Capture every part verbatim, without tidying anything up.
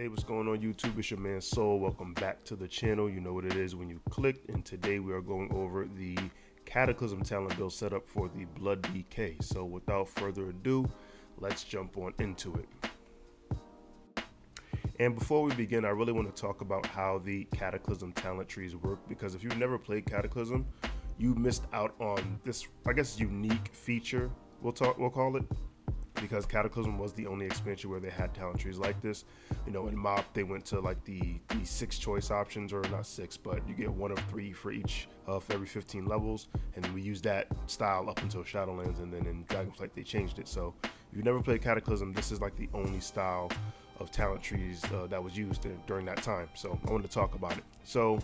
Hey, what's going on YouTube? It's your man Soul. Welcome back to the channel. You know what it is when you clicked, and today we are going over the Cataclysm talent build setup for the Blood D K. So without further ado, let's jump on into it. And before we begin, I really want to talk about how the Cataclysm talent trees work, because if you've never played Cataclysm, you missed out on this, I guess, unique feature, we'll talk we'll call it, because Cataclysm was the only expansion where they had talent trees like this. You know, in M O B, they went to like the, the six choice options, or not six, but you get one of three for each uh, for every fifteen levels. And we used that style up until Shadowlands, and then in Dragonflight, they changed it. So if you've never played Cataclysm, this is like the only style of talent trees uh, that was used in, during that time. So I wanted to talk about it. So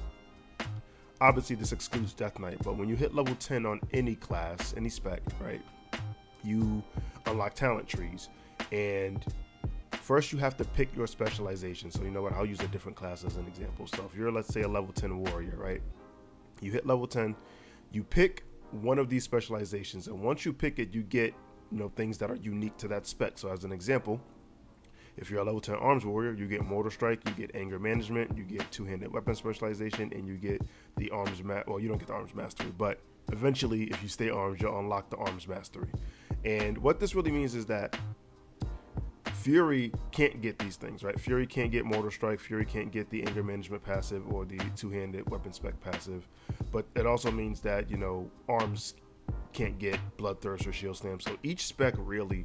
obviously this excludes Death Knight, but when you hit level ten on any class, any spec, right, you unlock talent trees. And first you have to pick your specialization. So you know what, I'll use a different class as an example. So if you're, let's say, a level ten warrior, right, you hit level ten, you pick one of these specializations, and once you pick it, you get, you know, things that are unique to that spec. So as an example, if you're a level ten arms warrior, you get Mortal Strike, you get Anger Management, you get two-handed weapon specialization, and you get the arms ma well you don't get the arms mastery, but eventually if you stay arms, you'll unlock the arms mastery. And what this really means is that Fury can't get these things, right? Fury can't get Mortal Strike, Fury can't get the Anger Management passive or the two-handed weapon spec passive. But it also means that, you know, arms can't get Bloodthirst or Shield Slam. So each spec really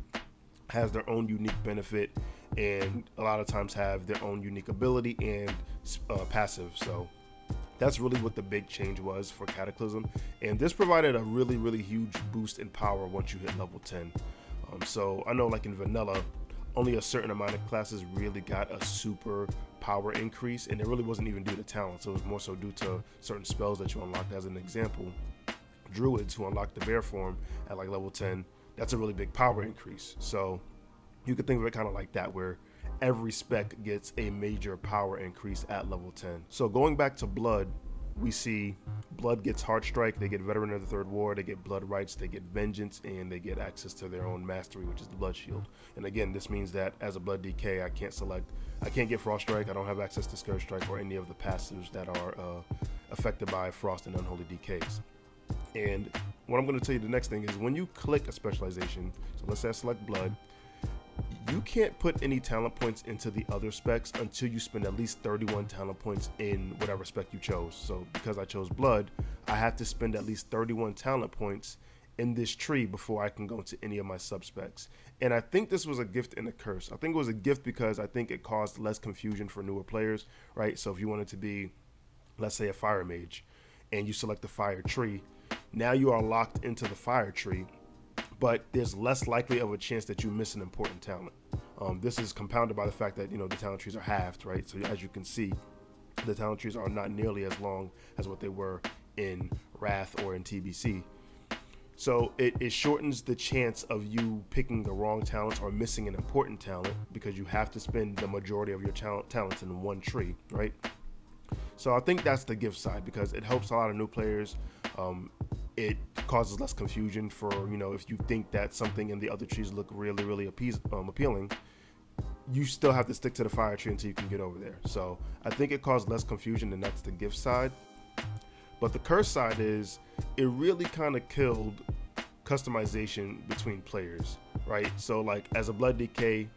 has their own unique benefit, and a lot of times have their own unique ability and uh, passive. So that's really what the big change was for Cataclysm. And this provided a really, really huge boost in power once you hit level ten. Um, so I know like in vanilla, only a certain amount of classes really got a super power increase, and it really wasn't even due to talent. So it was more so due to certain spells that you unlocked. As an example, Druids, who unlocked the bear form at like level ten, that's a really big power increase. So you could think of it kind of like that, where every spec gets a major power increase at level ten. So going back to Blood, we see Blood gets Heart Strike, they get Veteran of the Third War, they get Blood Rights, they get Vengeance, and they get access to their own mastery, which is the Blood Shield. And again, this means that as a Blood D K, I can't select, I can't get Frost Strike, I don't have access to Scourge Strike or any of the passives that are uh, affected by Frost and Unholy D Ks. And what I'm going to tell you the next thing is, when you click a specialization, so let's say I select Blood, you can't put any talent points into the other specs until you spend at least thirty-one talent points in whatever spec you chose. So because I chose Blood, I have to spend at least thirty-one talent points in this tree before I can go to any of my sub-specs. And I think this was a gift and a curse. I think it was a gift because I think it caused less confusion for newer players, right? So if you wanted to be, let's say, a fire mage, and you select the fire tree, now you are locked into the fire tree, but there's less likely of a chance that you miss an important talent. Um, this is compounded by the fact that, you know, the talent trees are halved, right? So as you can see, the talent trees are not nearly as long as what they were in Wrath or in T B C. So it, it shortens the chance of you picking the wrong talents or missing an important talent, because you have to spend the majority of your talent, talents in one tree, right? So I think that's the gift side, because it helps a lot of new players. Um, it causes less confusion for, you know, if you think that something in the other trees look really, really appease, um, appealing, you still have to stick to the fire tree until you can get over there. So I think it caused less confusion, and that's the gift side. But the curse side is, it really kind of killed customization between players, right? So like as a Blood D K,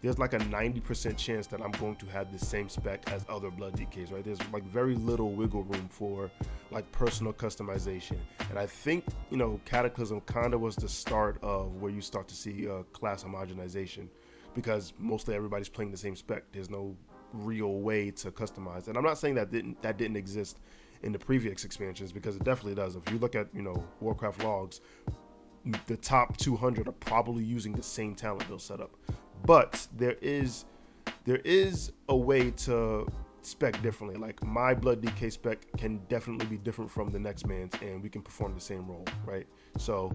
there's like a ninety percent chance that I'm going to have the same spec as other Blood D Ks, right? There's like very little wiggle room for like personal customization. And I think, you know, Cataclysm kind of was the start of where you start to see uh, class homogenization, because mostly everybody's playing the same spec. There's no real way to customize. And I'm not saying that didn't, that didn't exist in the previous expansions, because it definitely does. If you look at, you know, Warcraft logs, the top two hundred are probably using the same talent build setup. But there is there is a way to spec differently. Like my Blood D K spec can definitely be different from the next man's, and we can perform the same role, right? So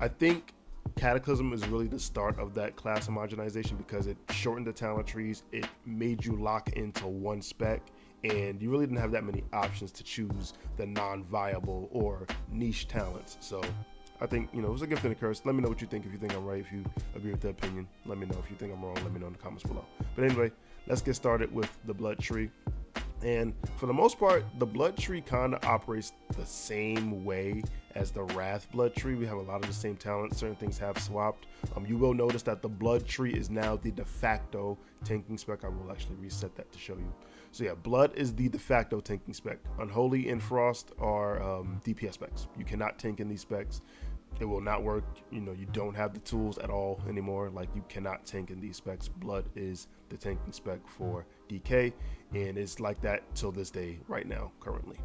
I think Cataclysm is really the start of that class homogenization, because it shortened the talent trees, it made you lock into one spec, and you really didn't have that many options to choose the non-viable or niche talents. So I think, you know, it was a gift and a curse. Let me know what you think. If you think I'm right, if you agree with that opinion, let me know. If you think I'm wrong, let me know in the comments below. But anyway, let's get started with the blood tree. And for the most part, the blood tree kind of operates the same way as the wrath blood tree. We have a lot of the same talents. Certain things have swapped. Um, you will notice that the blood tree is now the de facto tanking spec. I will actually reset that to show you. So yeah, blood is the de facto tanking spec. Unholy and Frost are um, D P S specs. You cannot tank in these specs. It will not work. You know, you don't have the tools at all anymore. Like, you cannot tank in these specs. Blood is the tanking spec for D K, and it's like that till this day right now currently.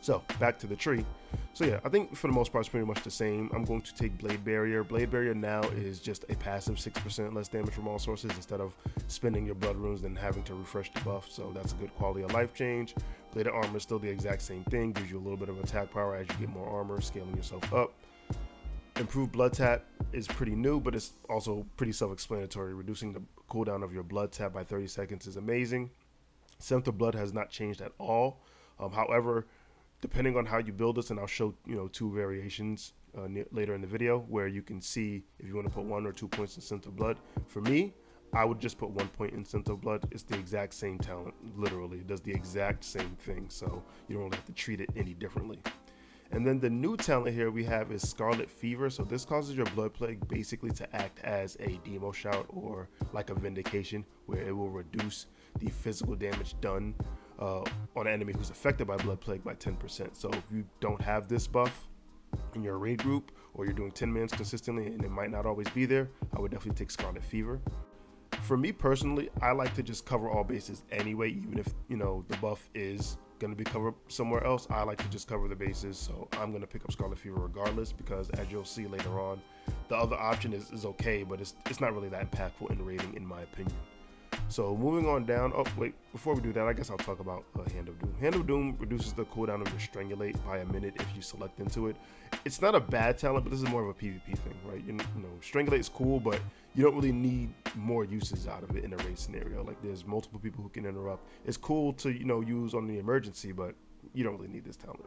So back to the tree. So yeah, I think for the most part it's pretty much the same. I'm going to take Blade Barrier. Blade Barrier now is just a passive six percent less damage from all sources instead of spending your blood runes and having to refresh the buff. So that's a good quality of life change. Bladed Armor is still the exact same thing. Gives you a little bit of attack power as you get more armor, scaling yourself up. Improved Blood Tap is pretty new, but it's also pretty self-explanatory. Reducing the cooldown of your Blood Tap by thirty seconds is amazing. Scent of Blood has not changed at all. Um, however, depending on how you build this, and I'll show you know two variations uh, near, later in the video where you can see if you want to put one or two points in Scent of Blood. For me, I would just put one point in Scent of Blood. It's the exact same talent, literally. It does the exact same thing, so you don't really have to treat it any differently. And then the new talent here we have is Scarlet Fever. So this causes your Blood Plague basically to act as a Demo Shout or like a Vindication, where it will reduce the physical damage done uh, on an enemy who's affected by Blood Plague by ten percent. So if you don't have this buff in your raid group, or you're doing ten mans consistently and it might not always be there, I would definitely take Scarlet Fever. For me personally, I like to just cover all bases anyway, even if you know the buff is going to be covered somewhere else. I like to just cover the bases, so I'm going to pick up Scarlet Fever regardless, because as you'll see later on, the other option is, is okay, but it's, it's not really that impactful in raiding, in my opinion. So moving on down, oh wait, before we do that, I guess I'll talk about uh, Hand of Doom. Hand of Doom reduces the cooldown of your Strangulate by a minute if you select into it. It's not a bad talent, but this is more of a PvP thing, right? You, you know, Strangulate is cool, but you don't really need more uses out of it in a raid scenario. Like, there's multiple people who can interrupt. It's cool to, you know, use on the emergency, but you don't really need this talent.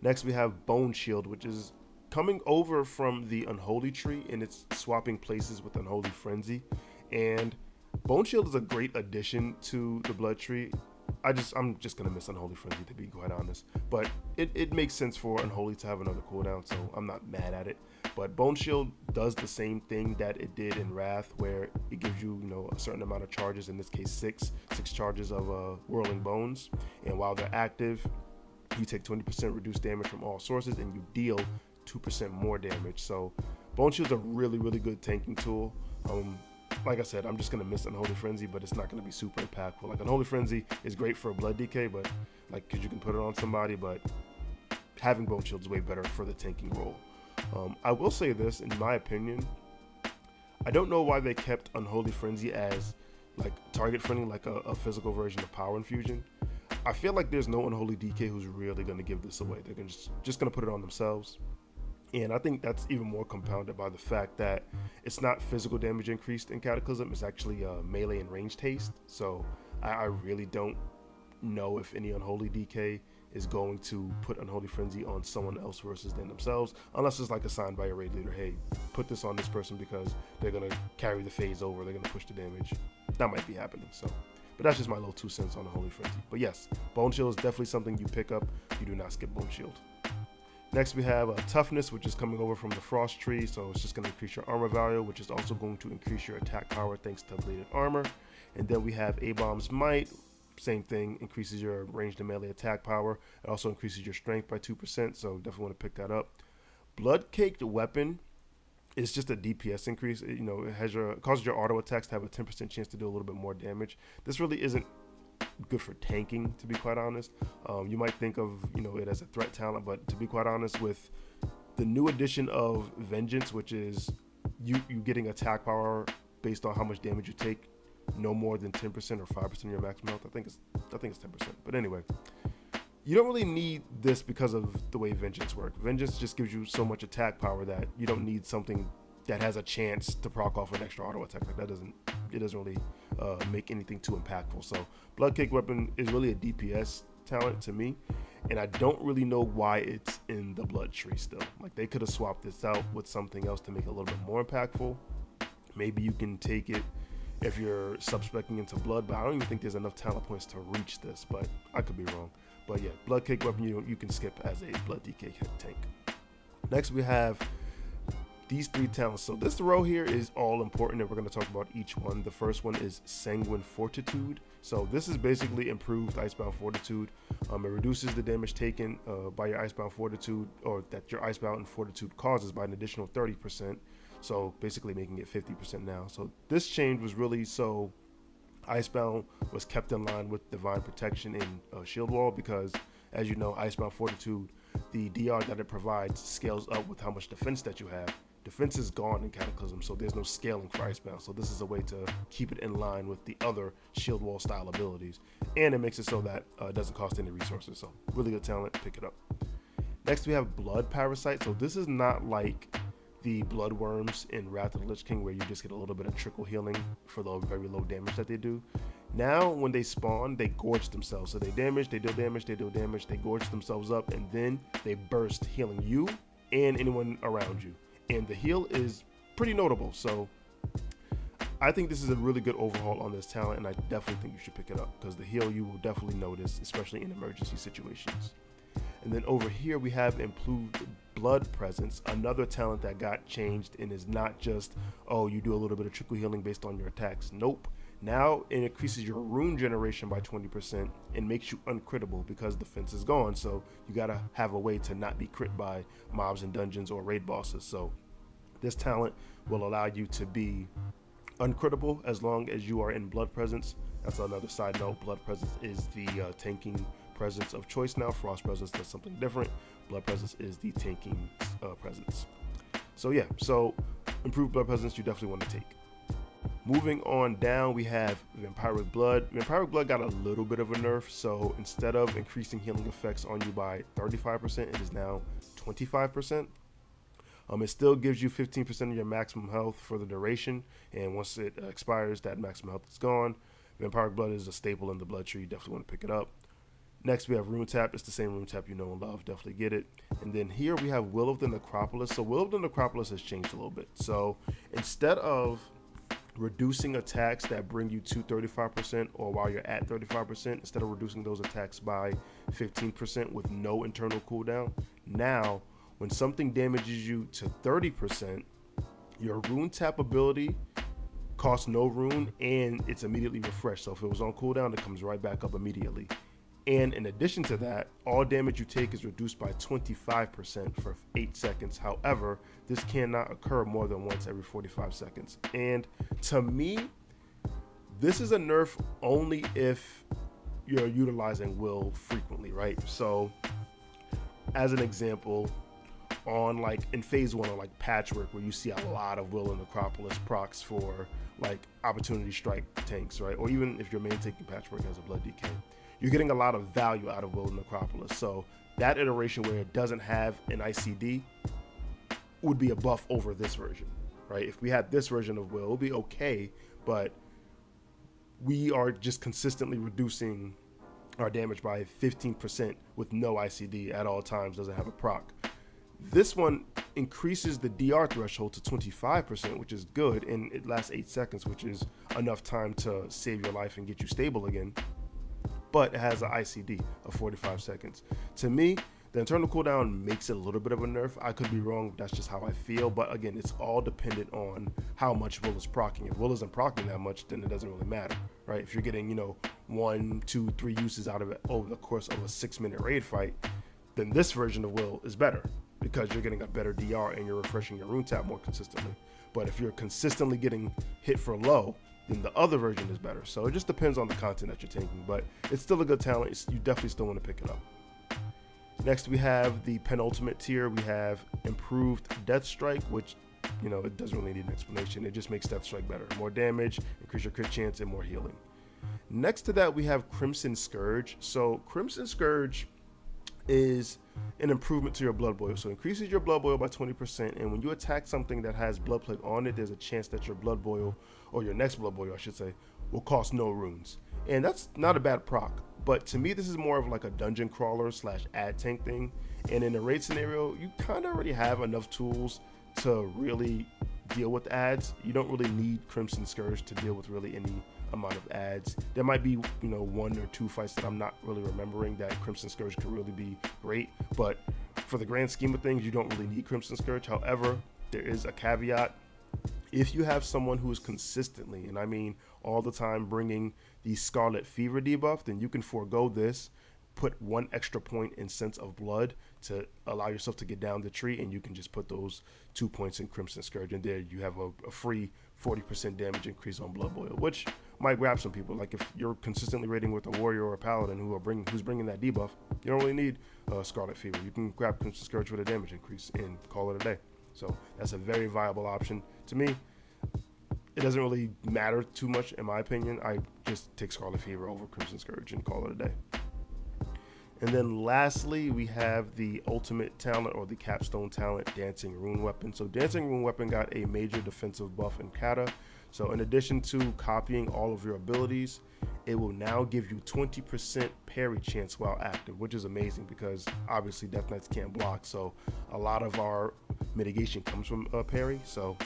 Next, we have Bone Shield, which is coming over from the Unholy Tree, and it's swapping places with Unholy Frenzy. And Bone Shield is a great addition to the blood tree. I just, I'm just gonna miss Unholy Frenzy, to be quite honest. But it, it makes sense for Unholy to have another cooldown, so I'm not mad at it. But Bone Shield does the same thing that it did in Wrath, where it gives you, you know, a certain amount of charges. In this case, six, six charges of uh, Whirling Bones, and while they're active, you take twenty percent reduced damage from all sources, and you deal two percent more damage. So Bone Shield's a really, really good tanking tool. Um, Like I said, I'm just going to miss Unholy Frenzy, but it's not going to be super impactful. Like, Unholy Frenzy is great for a blood D K, but like, because you can put it on somebody, but having Bone Shield is way better for the tanking role. Um, I will say this, in my opinion, I don't know why they kept Unholy Frenzy as like target friendly, like a, a physical version of Power Infusion. I feel like there's no Unholy D K who's really going to give this away. They're gonna just, just going to put it on themselves. And I think that's even more compounded by the fact that it's not physical damage increased in Cataclysm. It's actually uh, melee and ranged haste. So I, I really don't know if any Unholy D K is going to put Unholy Frenzy on someone else versus than themselves, unless it's like assigned by a raid leader. Hey, put this on this person because they're going to carry the phase over. They're going to push the damage. That might be happening. So, but that's just my little two cents on Unholy Frenzy. But yes, Bone Shield is definitely something you pick up. You do not skip Bone Shield. Next, we have uh, Toughness, which is coming over from the Frost Tree, so it's just going to increase your armor value, which is also going to increase your attack power thanks to Bladed Armor. And then we have A-Bomb's Might, same thing, increases your ranged and melee attack power. It also increases your strength by two percent, so definitely want to pick that up. Blood Caked Weapon is just a D P S increase. It, you know, it, has your, it causes your auto attacks to have a ten percent chance to do a little bit more damage. This really isn't good for tanking, to be quite honest. Um, you might think of you know it as a threat talent, but to be quite honest, with the new addition of Vengeance, which is you you getting attack power based on how much damage you take, no more than ten percent or five percent of your maximum health. I think it's I think it's ten percent. But anyway, you don't really need this because of the way Vengeance works. Vengeance just gives you so much attack power that you don't need something that has a chance to proc off an extra auto attack. Like, that doesn't it doesn't really uh, make anything too impactful. So Blood Caked Weapon is really a D P S talent to me, and I don't really know why it's in the blood tree still. Like, they could have swapped this out with something else to make it a little bit more impactful. Maybe you can take it if you're subspecing into blood, but I don't even think there's enough talent points to reach this, but I could be wrong. But yeah, Blood Caked Weapon you, you can skip as a Blood D K tank. Next we have these three talents. So this row here is all important, and we're going to talk about each one. The first one is Sanguine Fortitude. So this is basically improved Icebound Fortitude. Um, it reduces the damage taken uh, by your Icebound Fortitude, or that your Icebound and Fortitude causes, by an additional thirty percent. So basically making it fifty percent now. So this change was really so Icebound was kept in line with Divine Protection and uh, Shield Wall, because as you know, Icebound Fortitude, the D R that it provides scales up with how much defense that you have. Defense is gone in Cataclysm, so there's no scaling for Icebound, so this is a way to keep it in line with the other Shield Wall style abilities, and it makes it so that uh, it doesn't cost any resources. So really good talent, pick it up. Next we have Blood Parasite. So this is not like the blood worms in Wrath of the Lich King, where you just get a little bit of trickle healing for the very low damage that they do. Now when they spawn, they gorge themselves, so they damage, they deal damage, they deal damage, they gorge themselves up, and then they burst, healing you and anyone around you. And the heal is pretty notable, so I think this is a really good overhaul on this talent, and I definitely think you should pick it up, because the heal you will definitely notice, especially in emergency situations. And then over here we have improved Blood Presence, another talent that got changed, and is not just, oh, you do a little bit of trickle healing based on your attacks. Nope. Now it increases your rune generation by twenty percent and makes you uncrittable, because defense is gone, so you gotta have a way to not be crit by mobs in dungeons or raid bosses. So this talent will allow you to be uncrittable as long as you are in Blood Presence. That's another side note. Blood Presence is the uh, tanking presence of choice now. Frost Presence does something different. Blood Presence is the tanking uh, presence. So yeah, so improved Blood Presence you definitely want to take. Moving on down, we have Vampiric Blood. Vampiric Blood got a little bit of a nerf, so instead of increasing healing effects on you by thirty-five percent, it is now twenty-five percent. Um, it still gives you fifteen percent of your maximum health for the duration, and once it uh, expires, that maximum health is gone. Vampiric Blood is a staple in the blood tree. You definitely want to pick it up. Next, we have Rune Tap. It's the same Rune Tap you know and love. Definitely get it. And then here we have Will of the Necropolis. So Will of the Necropolis has changed a little bit. So instead of reducing attacks that bring you to thirty-five percent, or while you're at thirty-five percent, instead of reducing those attacks by fifteen percent with no internal cooldown, now when something damages you to thirty percent, your Rune Tap ability costs no rune and it's immediately refreshed. So if it was on cooldown, it comes right back up immediately. And in addition to that, all damage you take is reduced by twenty-five percent for eight seconds. However, this cannot occur more than once every forty-five seconds. And to me, this is a nerf only if you're utilizing Will frequently, right? So as an example, on like in phase one, on like Patchwork, where you see a lot of Will and Necropolis procs for like Opportunity Strike tanks, right? Or even if you're main taking Patchwork as a Blood D K, you're getting a lot of value out of Will and Necropolis. So that iteration where it doesn't have an I C D would be a buff over this version, right? If we had this version of Will, it would be okay, but we are just consistently reducing our damage by fifteen percent with no I C D at all times, doesn't have a proc. This one increases the D R threshold to twenty-five percent, which is good, and it lasts eight seconds, which is enough time to save your life and get you stable again. But it has an I C D of forty-five seconds. To me, the internal cooldown makes it a little bit of a nerf. I could be wrong, that's just how I feel. But again, it's all dependent on how much Will is proccing. If Will isn't proccing that much, then it doesn't really matter, right? If you're getting, you know, one, two, three uses out of it over the course of a six-minute raid fight, then this version of Will is better, because you're getting a better D R and you're refreshing your Rune Tap more consistently. But if you're consistently getting hit for low, then the other version is better. So it just depends on the content that you're taking, but it's still a good talent. It's, you definitely still want to pick it up. Next, we have the penultimate tier. We have improved Death Strike, which, you know, it doesn't really need an explanation. It just makes Death Strike better. More damage, increase your crit chance, and more healing. Next to that, we have Crimson Scourge. So Crimson Scourge is an improvement to your Blood Boil. So increases your Blood Boil by twenty percent, and when you attack something that has Blood Plague on it, there's a chance that your Blood Boil, or your next Blood Boil I should say, will cost no runes. and that's not a bad proc. But to me, this is more of like a dungeon crawler slash ad tank thing, and in a raid scenario, you kind of already have enough tools to really deal with ads. You don't really need Crimson Scourge to deal with really any amount of ads. There might be, you know, one or two fights that I'm not really remembering that Crimson Scourge could really be great, but for the grand scheme of things, you don't really need Crimson Scourge. However, there is a caveat. If you have someone who is consistently, and I mean all the time, bringing the Scarlet Fever debuff, then you can forego this, put one extra point in Scent of Blood to allow yourself to get down the tree, and you can just put those two points in Crimson Scourge, and there you have a, a free forty percent damage increase on Blood Boil, which might grab some people. Like if you're consistently raiding with a warrior or a paladin who are bringing who's bringing that debuff, you don't really need uh, Scarlet Fever. You can grab Crimson Scourge with a damage increase and call it a day. So that's a very viable option. To me, it doesn't really matter too much in my opinion. I just take Scarlet Fever over Crimson Scourge and call it a day. And then lastly, we have the ultimate talent, or the capstone talent, Dancing Rune Weapon. So Dancing Rune Weapon got a major defensive buff in Kata. So in addition to copying all of your abilities, it will now give you twenty percent parry chance while active, which is amazing because obviously Death Knights can't block. So a lot of our mitigation comes from uh, parry. So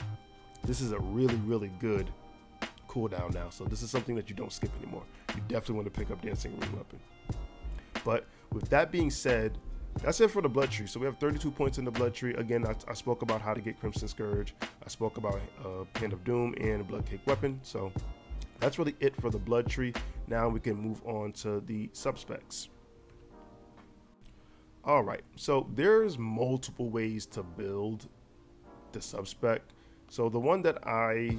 this is a really, really good cooldown now. So this is something that you don't skip anymore. You definitely want to pick up Dancing Rune Weapon. But with that being said, that's it for the blood tree. So we have thirty-two points in the blood tree. Again, I, I spoke about how to get Crimson Scourge. I spoke about uh, Hand of Doom and Blood Caked Weapon. So that's really it for the blood tree. Now we can move on to the subspecs. All right, so there's multiple ways to build the subspec. So the one that I,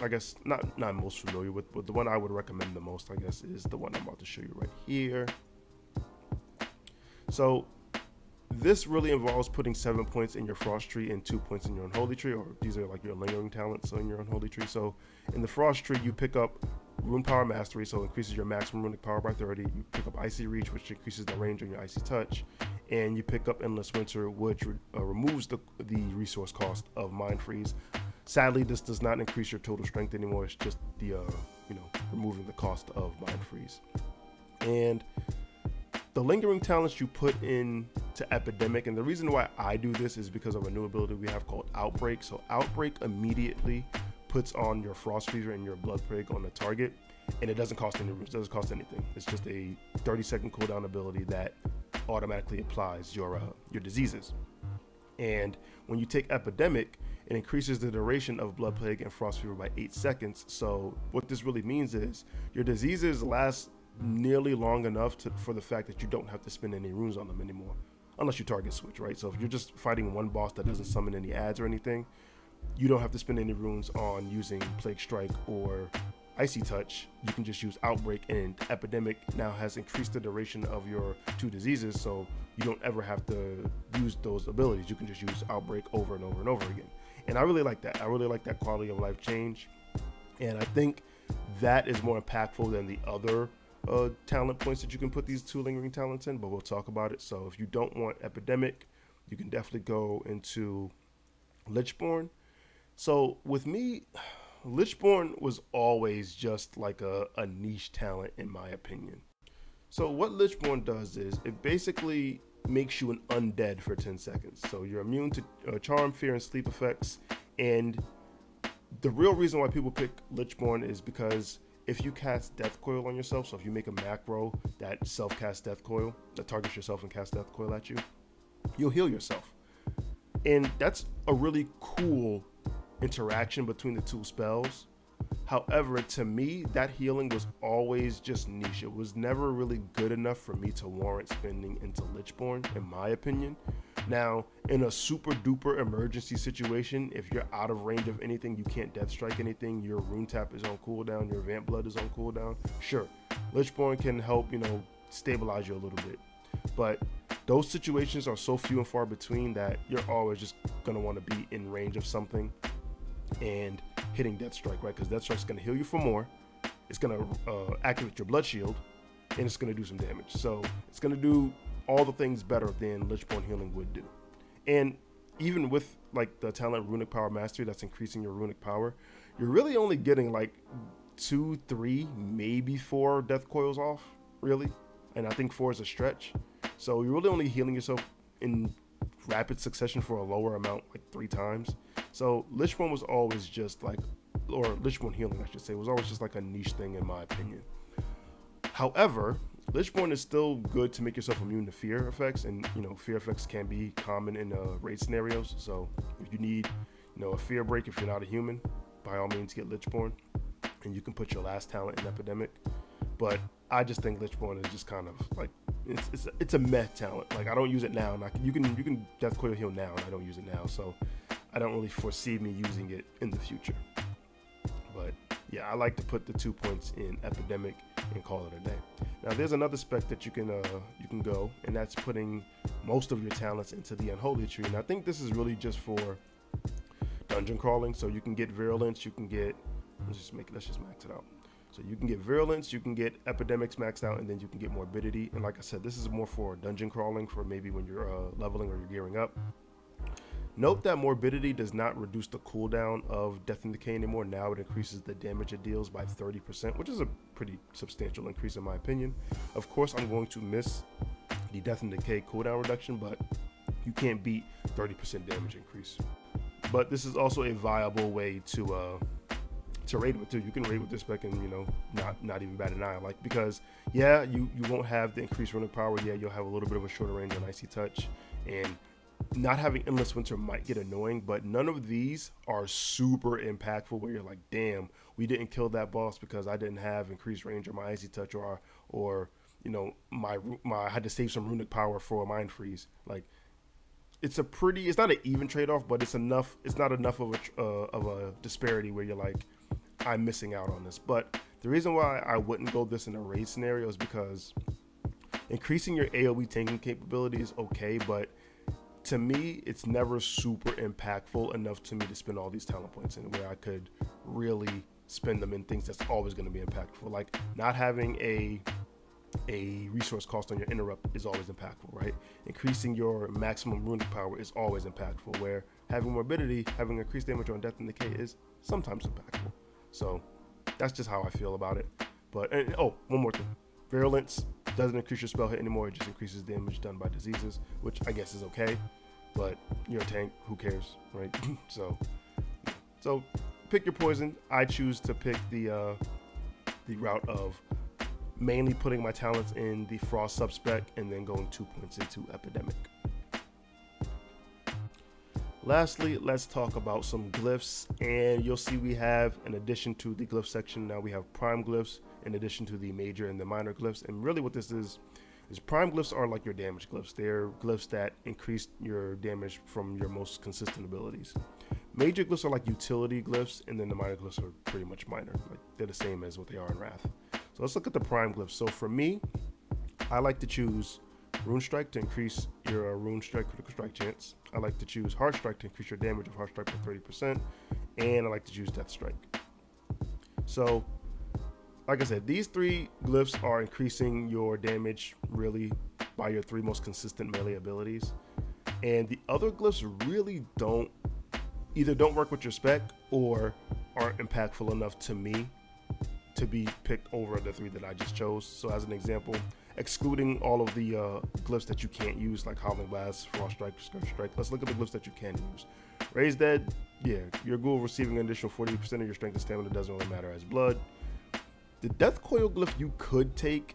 I guess, not, not most familiar with, but the one I would recommend the most, I guess, is the one I'm about to show you right here. So this really involves putting seven points in your Frost tree and two points in your Unholy tree, or these are like your lingering talents, so in your Unholy tree. So in the Frost tree, you pick up Rune Power Mastery, so increases your maximum runic power by thirty. You pick up Icy Reach, which increases the range on your Icy Touch, and you pick up Endless Winter, which re uh, removes the, the resource cost of Mind Freeze. Sadly, this does not increase your total strength anymore. It's just the, uh, you know, removing the cost of Mind Freeze. And the lingering talents you put in to Epidemic, and the reason why I do this is because of a new ability we have called Outbreak. So Outbreak immediately puts on your Frost Fever and your Blood Plague on the target, and it doesn't cost any it doesn't cost anything. It's just a thirty second cooldown ability that automatically applies your uh, your diseases. And when you take Epidemic, it increases the duration of Blood Plague and Frost Fever by eight seconds. So what this really means is your diseases last nearly long enough to, for the fact that you don't have to spend any runes on them anymore, unless you target switch, right? So if you're just fighting one boss that doesn't summon any adds or anything, you don't have to spend any runes on using Plague Strike or Icy Touch. You can just use Outbreak, and Epidemic now has increased the duration of your two diseases, so you don't ever have to use those abilities. You can just use Outbreak over and over and over again. And I really like that. I really like that quality of life change, and I think that is more impactful than the other Uh, talent points that you can put these two lingering talents in, but we'll talk about it. So if you don't want Epidemic, you can definitely go into Lichborne. So with me, Lichborne was always just like a, a niche talent in my opinion. So what Lichborne does is it basically makes you an undead for ten seconds. So you're immune to uh, charm, fear, and sleep effects. And the real reason why people pick Lichborne is because if you cast Death Coil on yourself, so if you make a macro that self-casts Death Coil, that targets yourself and casts Death Coil at you, you'll heal yourself. And that's a really cool interaction between the two spells. However, to me, that healing was always just niche. It was never really good enough for me to warrant spending into Lichborne, in my opinion. Now, in a super duper emergency situation, if you're out of range of anything, you can't Death Strike anything, your Rune Tap is on cooldown, your Vamp Blood is on cooldown, sure, Lichborne can help, you know, stabilize you a little bit. But those situations are so few and far between that you're always just going to want to be in range of something and hitting Death Strike, right? Because Death Strike's going to heal you for more, it's going to uh, activate your Blood Shield, and it's going to do some damage. So it's going to do all the things better than Lichborne healing would do. And even with like the talent Runic Power Mastery that's increasing your runic power, you're really only getting like two, three, maybe four death coils off, really. And I think four is a stretch. So you're really only healing yourself in rapid succession for a lower amount, like three times. So Lichborne was always just like, or Lichborne healing, I should say, was always just like a niche thing in my opinion. However, Lichborne is still good to make yourself immune to fear effects, and you know, fear effects can be common in uh, raid scenarios. So if you need, you know, a fear break if you're not a human, by all means get Lichborne, and you can put your last talent in Epidemic. But I just think Lichborne is just kind of like, it's it's it's a meh talent. Like I don't use it now, and I can, you can you can Death Coil heal now, and I don't use it now, so I don't really foresee me using it in the future. But yeah, I like to put the two points in Epidemic and call it a day. Now there's another spec that you can uh, you can go, and that's putting most of your talents into the Unholy Tree. And I think this is really just for dungeon crawling. So you can get Virulence, you can get, let's just make let's just max it out. So you can get Virulence, you can get Epidemics maxed out, and then you can get Morbidity. And like I said, this is more for dungeon crawling, for maybe when you're uh, leveling or you're gearing up. Note that Morbidity does not reduce the cooldown of Death and Decay anymore. Now it increases the damage it deals by thirty percent, which is a pretty substantial increase in my opinion. Of course, I'm going to miss the Death and Decay cooldown reduction, but you can't beat thirty percent damage increase. But this is also a viable way to uh, to raid with too. You can raid with this spec and, you know, not not even bat an eye. Like, because yeah, you you won't have the increased running power. Yeah, you'll have a little bit of a shorter range on Icy Touch, and not having Endless Winter might get annoying, but none of these are super impactful where you're like, damn, we didn't kill that boss because I didn't have increased range or my Icy Touch, or or you know, my my I had to save some runic power for a Mind Freeze. Like, it's a pretty, it's not an even trade-off, but it's enough, it's not enough of a uh, of a disparity where you're like, I'm missing out on this. But the reason why I wouldn't go this in a raid scenario is because increasing your A O E tanking capability is okay, but to me, it's never super impactful enough to me to spend all these talent points in where I could really spend them in things that's always going to be impactful. Like, not having a a resource cost on your interrupt is always impactful, right? Increasing your maximum runic power is always impactful, where having Morbidity, having increased damage on Death and Decay is sometimes impactful. So that's just how I feel about it. But, and, oh, one more thing. Virulence doesn't increase your spell hit anymore, it just increases damage done by diseases, which I guess is okay, but you're a tank, who cares, right? so so pick your poison. I choose to pick the uh the route of mainly putting my talents in the Frost subspec and then going two points into Epidemic. Lastly, let's talk about some glyphs, and you'll see we have, in addition to the glyph section, now we have prime glyphs in addition to the major and the minor glyphs. And really what this is, is prime glyphs are like your damage glyphs. They're glyphs that increase your damage from your most consistent abilities. Major glyphs are like utility glyphs, and then the minor glyphs are pretty much minor. Like, they're the same as what they are in Wrath. So let's look at the prime glyphs. So for me, I like to choose Rune Strike to increase your uh, Rune Strike critical strike chance. I like to choose Heart Strike to increase your damage of Heart Strike by thirty percent, and I like to choose Death Strike. So like I said, these three glyphs are increasing your damage really by your three most consistent melee abilities. And the other glyphs really don't, either don't work with your spec or aren't impactful enough to me to be picked over the three that I just chose. So as an example, excluding all of the uh, glyphs that you can't use, like Howling Blast, Frost Strike, Scourge Strike, let's look at the glyphs that you can use. Raise Dead, yeah, your ghoul receiving an additional forty percent of your strength and stamina doesn't really matter as blood. The Death Coil glyph you could take,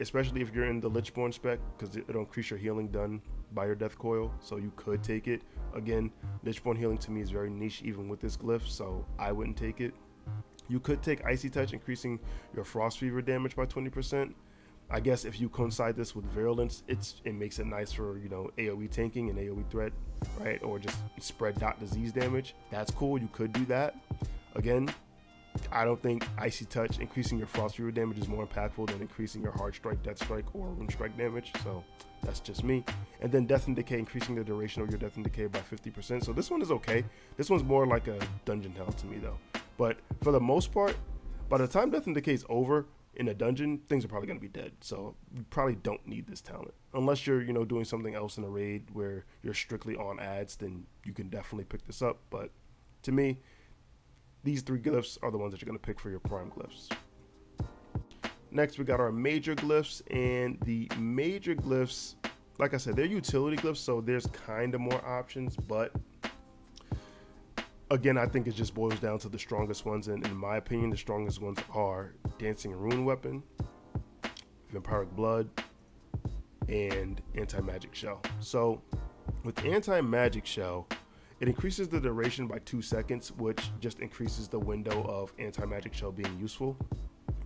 especially if you're in the Lichborne spec, because it'll increase your healing done by your Death Coil, so you could take it. Again, Lichborne healing to me is very niche even with this glyph, so I wouldn't take it. You could take Icy Touch, increasing your Frost Fever damage by twenty percent. I guess if you coincide this with Virulence, it's it makes it nice for, you know, A O E tanking and A O E threat, right? Or just spread dot disease damage. That's cool, you could do that. Again, I don't think Icy Touch, increasing your Frost Fever damage, is more impactful than increasing your Hard Strike, Death Strike, or Rune Strike damage. So that's just me. And then Death and Decay, increasing the duration of your Death and Decay by fifty percent. So this one is okay. This one's more like a dungeon hell to me though. But for the most part, by the time Death and Decay is over in a dungeon, things are probably going to be dead. So you probably don't need this talent. Unless you're, you know, doing something else in a raid where you're strictly on ads, then you can definitely pick this up. But to me, these three glyphs are the ones that you're going to pick for your prime glyphs. Next, we got our major glyphs, and the major glyphs, like I said, they're utility glyphs, so there's kind of more options, but again, I think it just boils down to the strongest ones, and in my opinion, the strongest ones are Dancing Rune Weapon, Vampiric Blood, and Anti-Magic Shell. So with Anti-Magic Shell, it increases the duration by two seconds, which just increases the window of Anti-Magic Shell being useful.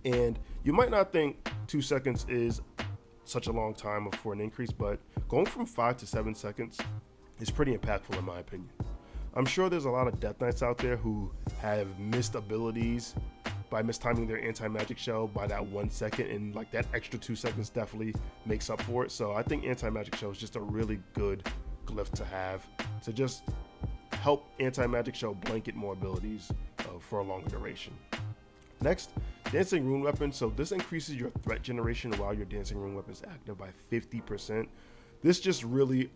And you might not think two seconds is such a long time for an increase, but going from five to seven seconds is pretty impactful in my opinion. I'm sure there's a lot of Death Knights out there who have missed abilities by mistiming their Anti-Magic Shell by that one second, and like that extra two seconds definitely makes up for it. So I think Anti-Magic Shell is just a really good glyph to have to just help Anti-Magic Shell blanket more abilities uh, for a longer duration. Next, Dancing Rune Weapon. So this increases your threat generation while your Dancing Rune Weapon is active by fifty percent. This just really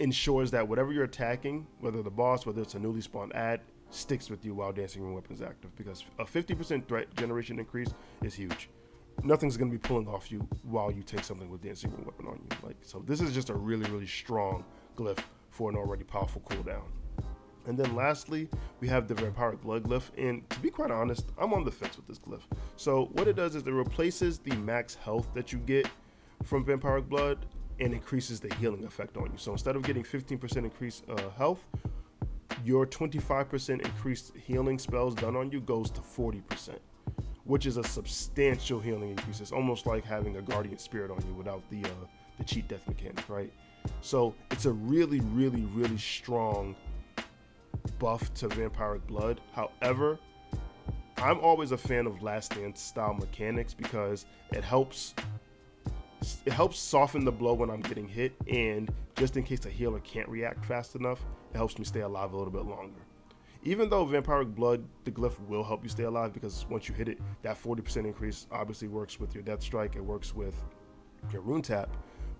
ensures that whatever you're attacking, whether the boss, whether it's a newly spawned ad, sticks with you while Dancing Rune Weapon is active, because a fifty percent threat generation increase is huge. Nothing's going to be pulling off you while you take something with Dancing Rune Weapon on you. Like, so this is just a really, really strong glyph for an already powerful cooldown. And then lastly, we have the Vampiric Blood glyph, and to be quite honest, I'm on the fence with this glyph. So what it does is it replaces the max health that you get from Vampiric Blood and increases the healing effect on you. So instead of getting fifteen percent increased uh, health, your twenty-five percent increased healing spells done on you goes to forty percent, which is a substantial healing increase. It's almost like having a Guardian Spirit on you without the, uh, the cheat death mechanic, right? So it's a really, really, really strong buff to Vampiric Blood. However, I'm always a fan of last stand style mechanics because it helps it helps soften the blow when I'm getting hit, and just in case a healer can't react fast enough, it helps me stay alive a little bit longer. Even though Vampiric Blood, the glyph, will help you stay alive, because once you hit it, that forty percent increase obviously works with your Death Strike, it works with your Rune Tap,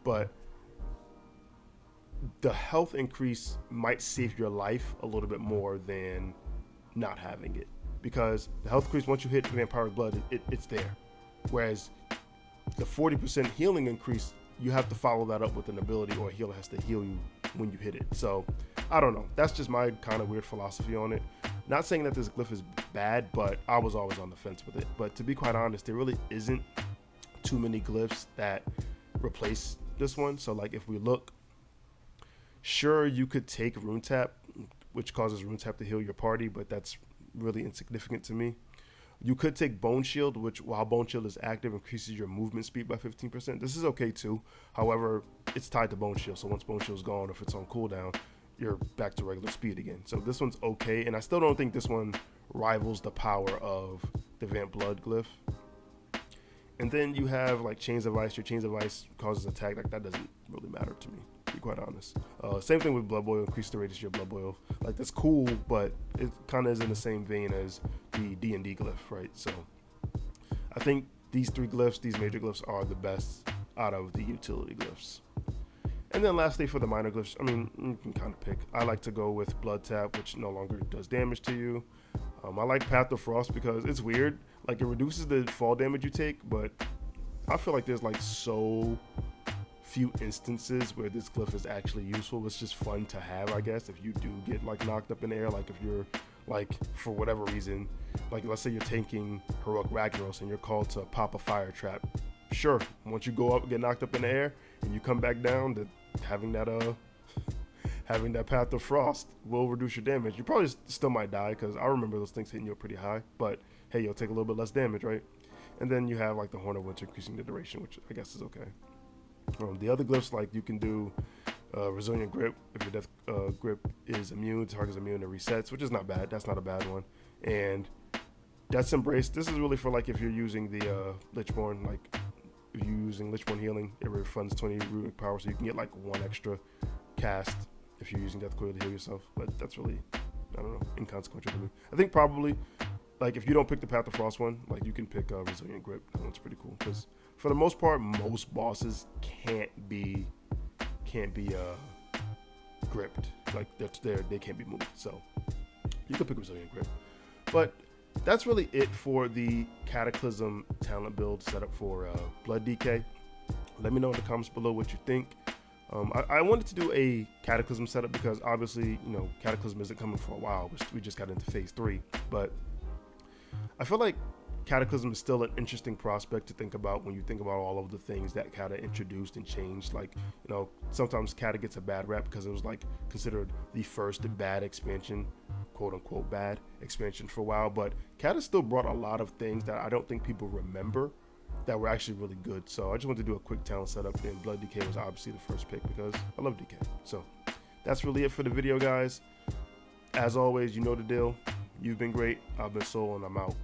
but the health increase might save your life a little bit more than not having it, because the health increase, once you hit Vampiric Blood, it, it's there. Whereas the forty percent healing increase, you have to follow that up with an ability, or a healer has to heal you when you hit it. So I don't know. That's just my kind of weird philosophy on it. Not saying that this glyph is bad, but I was always on the fence with it. But to be quite honest, there really isn't too many glyphs that replace this one. So like if we look, sure, you could take Rune Tap, which causes Rune Tap to heal your party, but that's really insignificant to me. You could take Bone Shield, which while Bone Shield is active, increases your movement speed by fifteen percent. This is okay too. However, it's tied to Bone Shield, so once Bone Shield's gone, if it's on cooldown, you're back to regular speed again. So this one's okay, and I still don't think this one rivals the power of the Vamp Blood glyph. And then you have like Chains of Ice. Your Chains of Ice causes attack. Like that doesn't really matter to me, to be quite honest. Uh, same thing with Blood Boil, increase the radius of your Blood Boil. Like that's cool, but it kind of is in the same vein as the D and D glyph, right? So I think these three glyphs, these major glyphs, are the best out of the utility glyphs. And then lastly, for the minor glyphs, I mean, you can kind of pick. I like to go with Blood Tap, which no longer does damage to you. Um, I like Path of Frost because it's weird. Like it reduces the fall damage you take, but I feel like there's like so few instances where this glyph is actually useful. It's just fun to have, I guess, if you do get like knocked up in the air. Like if you're like, for whatever reason, like let's say you're tanking Heroic Ragnaros and you're called to pop a fire trap. Sure, once you go up, get knocked up in the air and you come back down, that having that uh having that Path of Frost will reduce your damage. You probably still might die, because I remember those things hitting you pretty high, but hey, you'll take a little bit less damage, right? And then you have like the Horn of Winter, increasing the duration, which I guess is okay. Um, the other glyphs, like you can do uh, Resilient Grip if your death uh, grip is immune, target's immune to resets, which is not bad. That's not a bad one. And Death's Embrace, this is really for like if you're using the uh, Lichborne, like if you're using Lichborne Healing, it refunds twenty runic power, so you can get like one extra cast if you're using Death Coil to heal yourself. But that's really, I don't know, inconsequential to me. I think probably, like, if you don't pick the Path of Frost one, like, you can pick uh, Resilient Grip. That one's pretty cool, because for the most part, most bosses can't be, can't be, uh, gripped. Like, they're, they're, they can't be moved, so you can pick Resilient Grip. But that's really it for the Cataclysm talent build setup for uh, Blood D K. Let me know in the comments below what you think. Um, I, I wanted to do a Cataclysm setup because obviously, you know, Cataclysm isn't coming for a while. We just got into phase three, but I feel like Cataclysm is still an interesting prospect to think about when you think about all of the things that Cata introduced and changed. Like, you know, sometimes Cata gets a bad rap because it was like considered the first bad expansion, quote unquote bad expansion for a while, but Cata still brought a lot of things that I don't think people remember that were actually really good. So I just wanted to do a quick talent setup, and Blood D K was obviously the first pick because I love D K. So that's really it for the video, guys. As always, you know the deal. You've been great. I've been Soul, and I'm out.